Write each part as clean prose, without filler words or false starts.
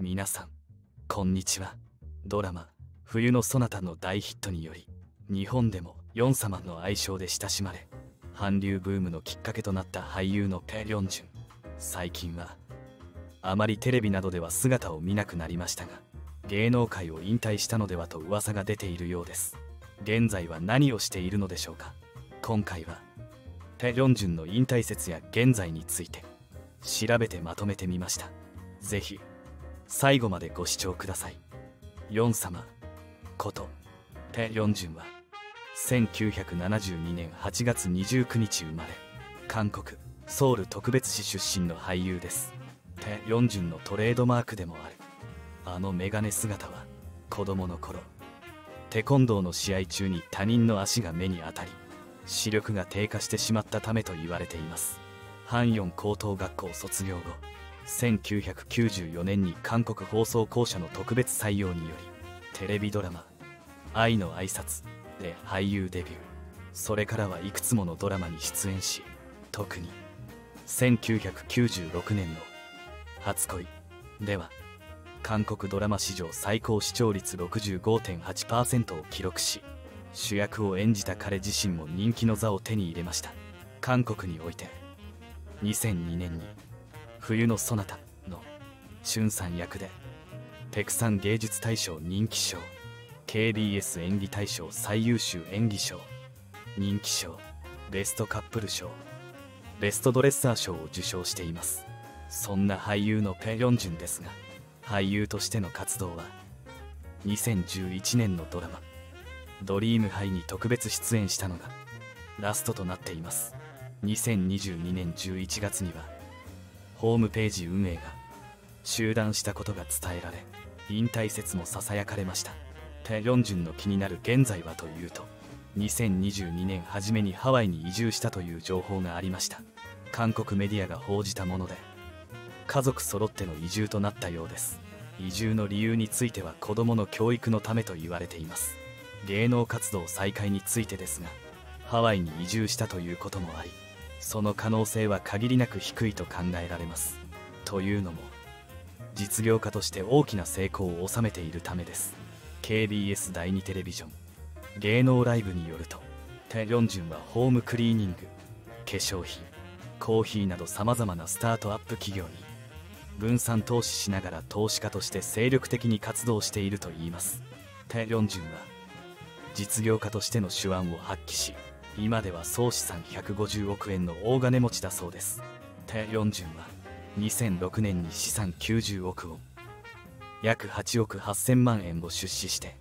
皆さんこんにちは。ドラマ「冬のソナタ」の大ヒットにより日本でもヨン様の愛称で親しまれ、韓流ブームのきっかけとなった俳優のペ・リョンジュン、最近はあまりテレビなどでは姿を見なくなりましたが、芸能界を引退したのではと噂が出ているようです。現在は何をしているのでしょうか。今回はペ・リョンジュンの引退説や現在について調べてまとめてみました。ぜひ最後までご視聴ください。ヨン様ことペ・リョンジュンは1972年8月29日生まれ、韓国ソウル特別市出身の俳優です。ペ・リョンジュンのトレードマークでもあるあのメガネ姿は、子供の頃テコンドーの試合中に他人の足が目に当たり視力が低下してしまったためと言われています。ハンヨン高等学校卒業後、1994年に韓国放送公社の特別採用によりテレビドラマ「愛の挨拶」で俳優デビュー。それからはいくつものドラマに出演し、特に1996年の「初恋」では韓国ドラマ史上最高視聴率 65.8% を記録し、主役を演じた彼自身も人気の座を手に入れました。韓国において2002年に「冬のソナタ」のチュンさん役でペクサン芸術大賞人気賞、 KBS 演技大賞最優秀演技賞、人気賞、ベストカップル賞、ベストドレッサー賞を受賞しています。そんな俳優のペ・リョンジュンですが、俳優としての活動は2011年のドラマ「ドリームハイ」に特別出演したのがラストとなっています。2022年11月にはホームページ運営が中断したことが伝えられ、引退説もささやかれました。ペ・リョンジュンの気になる現在はというと、2022年初めにハワイに移住したという情報がありました。韓国メディアが報じたもので、家族揃っての移住となったようです。移住の理由については子どもの教育のためと言われています。芸能活動再開についてですが、ハワイに移住したということもあり、その可能性は限りなく低いと考えられます。というのも実業家として大きな成功を収めているためです。 KBS 第2テレビジョン芸能ライブによると、ペ・リョンジュンはホームクリーニング、化粧品、コーヒーなどさまざまなスタートアップ企業に分散投資しながら投資家として精力的に活動しているといいます。ペ・リョンジュンは実業家としての手腕を発揮し、今では総資産150億円の大金持ちだそうです。ペ・リョンジュンは2006年に資産90億ウォン、約8億8000万円を出資して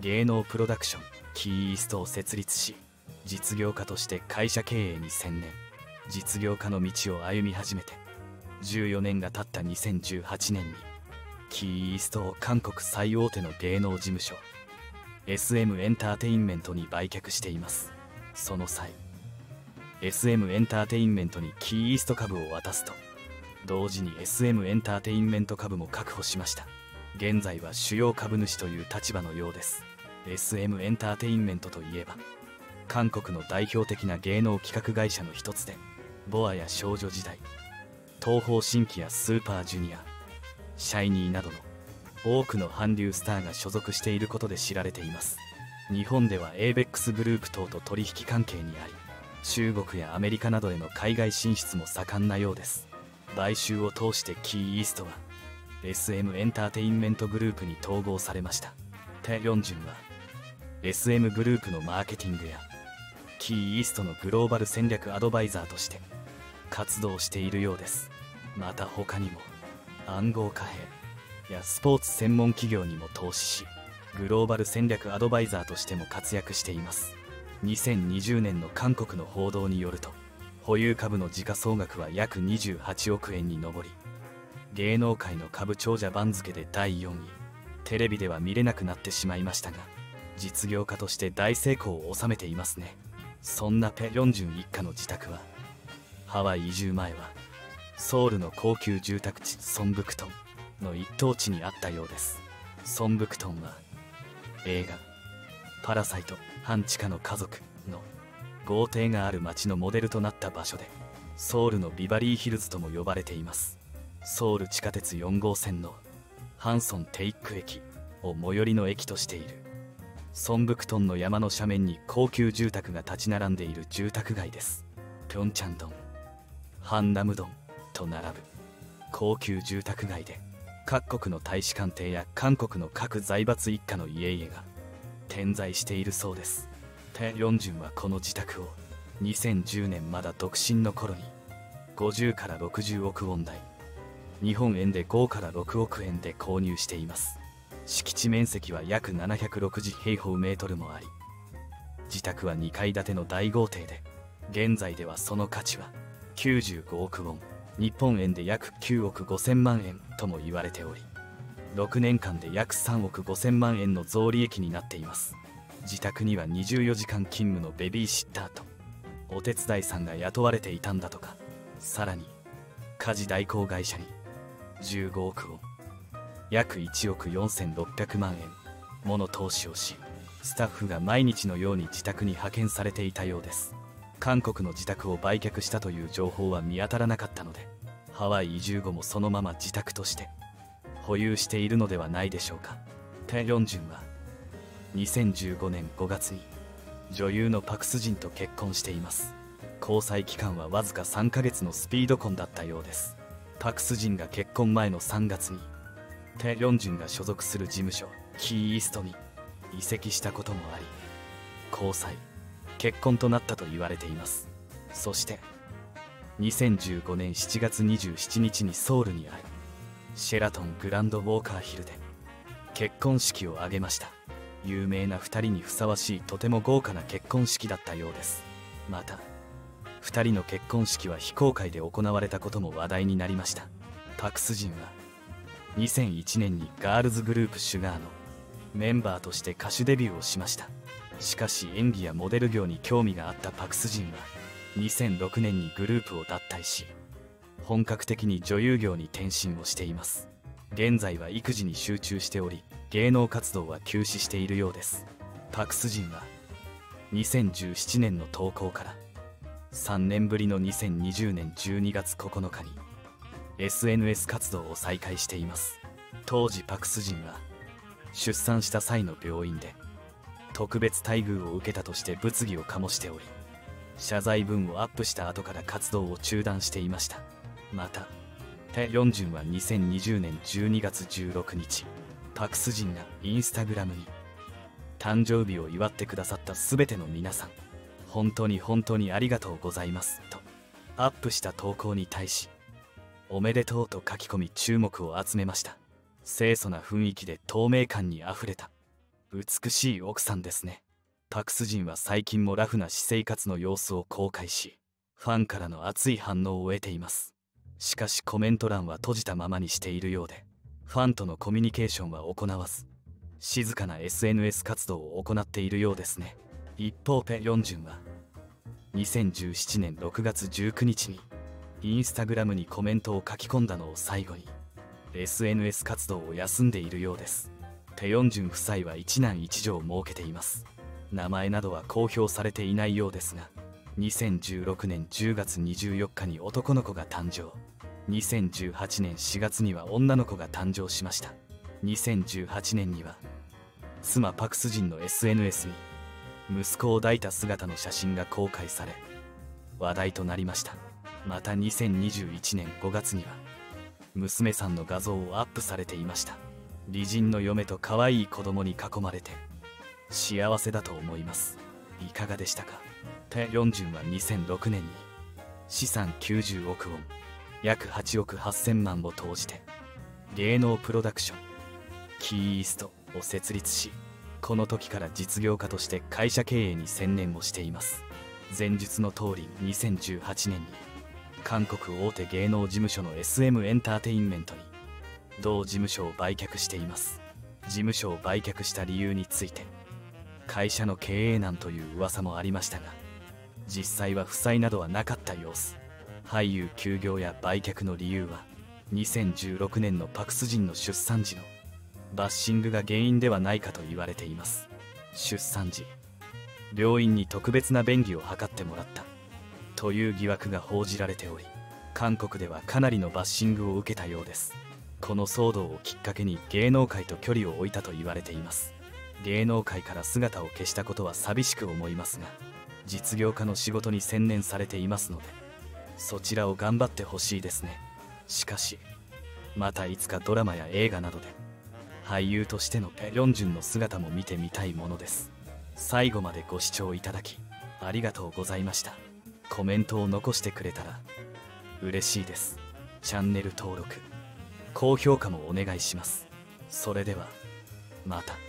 芸能プロダクションキーイーストを設立し、実業家として会社経営に専念、実業家の道を歩み始めて14年が経った2018年にキーイーストを韓国最大手の芸能事務所 SM エンターテインメントに売却しています。その際 SM エンターテインメントにキーイースト株を渡すと同時に SM エンターテインメント株も確保しました。現在は主要株主という立場のようです。 SM エンターテインメントといえば韓国の代表的な芸能企画会社の一つで、ボアや少女時代、東方神起やスーパージュニア、シャイニーなどの多くの韓流スターが所属していることで知られています。日本では ABEX グループ等と取引関係にあり、中国やアメリカなどへの海外進出も盛んなようです。買収を通してキーイーストは SM エンターテインメントグループに統合されました。ペ・リョンジュンは SM グループのマーケティングやキーイーストのグローバル戦略アドバイザーとして活動しているようです。また他にも暗号貨幣やスポーツ専門企業にも投資し、グローバル戦略アドバイザーとしても活躍しています。2020年の韓国の報道によると、保有株の時価総額は約28億円に上り、芸能界の株長者番付で第4位。テレビでは見れなくなってしまいましたが、実業家として大成功を収めていますね。そんなペ・リョンジュン一家の自宅は、ハワイ移住前はソウルの高級住宅地ソンブクトンの一等地にあったようです。ソンブクトンは映画「パラサイト半地下の家族」の豪邸がある町のモデルとなった場所で、ソウルのビバリーヒルズとも呼ばれています。ソウル地下鉄4号線のハンソンテイック駅を最寄りの駅としている。ソンブクトンの山の斜面に高級住宅が立ち並んでいる住宅街です。ピョンチャンドン、ハンナムドンと並ぶ高級住宅街で、各国の大使館邸や韓国の各財閥一家の家々が点在しているそうです。タヨンジュンはこの自宅を2010年まだ独身の頃に50から60億ウォン台、日本円で5から6億円で購入しています。敷地面積は約760平方メートルもあり、自宅は2階建ての大豪邸で、現在ではその価値は95億ウォン、日本円で約9億5千万円とも言われており、6年間で約3億5千万円の増利益になっています。自宅には24時間勤務のベビーシッターとお手伝いさんが雇われていたんだとか。さらに家事代行会社に15億ウォン、約1億4600万円もの投資をし、スタッフが毎日のように自宅に派遣されていたようです。韓国の自宅を売却したという情報は見当たらなかったので、ハワイ移住後もそのまま自宅として保有しているのではないでしょうか。タヨンジュンは2015年5月に女優のパクスジンと結婚しています。交際期間はわずか3ヶ月のスピード婚だったようです。パクスジンが結婚前の3月にタヨンジュンが所属する事務所キーイーストに移籍したこともあり、交際結婚となったと言われています。そして2015年7月27日にソウルにあるシェラトングランドウォーカーヒルで結婚式を挙げました。有名な2人にふさわしいとても豪華な結婚式だったようです。また2人の結婚式は非公開で行われたことも話題になりました。パクスジンは2001年にガールズグループシュガーのメンバーとして歌手デビューをしました。しかし演技やモデル業に興味があったパクスジンは2006年にグループを脱退し、本格的に女優業に転身をしています。現在は育児に集中しており、芸能活動は休止しているようです。パクスジンは2017年の投稿から3年ぶりの2020年12月9日に SNS 活動を再開しています。当時パクスジンは出産した際の病院で特別待遇を受けたとして物議を醸しており、謝罪文をアップした後から活動を中断していました。またタヨンジュンは2020年12月16日、パクスジンがインスタグラムに誕生日を祝ってくださった全ての皆さん、本当に本当にありがとうございますとアップした投稿に対し、おめでとうと書き込み注目を集めました。清楚な雰囲気で透明感にあふれた美しい奥さんですね。パクスジンは最近もラフな私生活の様子を公開し、ファンからの熱い反応を得ています。しかしコメント欄は閉じたままにしているようで、ファンとのコミュニケーションは行わず、静かな SNS 活動を行っているようですね。一方ペ・ヨンジュンは2017年6月19日にインスタグラムにコメントを書き込んだのを最後に SNS 活動を休んでいるようです。タヨンジュン夫妻は一男一女を設けています。名前などは公表されていないようですが、2016年10月24日に男の子が誕生、2018年4月には女の子が誕生しました。2018年には妻パクスジンの SNS に息子を抱いた姿の写真が公開され話題となりました。また2021年5月には娘さんの画像をアップされていました。美人の嫁と可愛い子供に囲まれて幸せだと思います。いかがでしたか。タヨンジュンは2006年に資産90億ウォン、約8億8000万を投じて芸能プロダクションキーイーストを設立し、この時から実業家として会社経営に専念をしています。前述の通り2018年に韓国大手芸能事務所の SM エンターテインメントに同事務所を売却しています。事務所を売却した理由について、会社の経営難という噂もありましたが、実際は負債などはなかった様子。俳優休業や売却の理由は2016年のパクスジンの出産時のバッシングが原因ではないかと言われています。出産時病院に特別な便宜を図ってもらったという疑惑が報じられており、韓国ではかなりのバッシングを受けたようです。この騒動をきっかけに芸能界と距離を置いたと言われています。芸能界から姿を消したことは寂しく思いますが、実業家の仕事に専念されていますので、そちらを頑張ってほしいですね。しかしまたいつかドラマや映画などで俳優としてのペ・ヨンジュンの姿も見てみたいものです。最後までご視聴いただきありがとうございました。コメントを残してくれたら嬉しいです。チャンネル登録、高評価もお願いします。それではまた。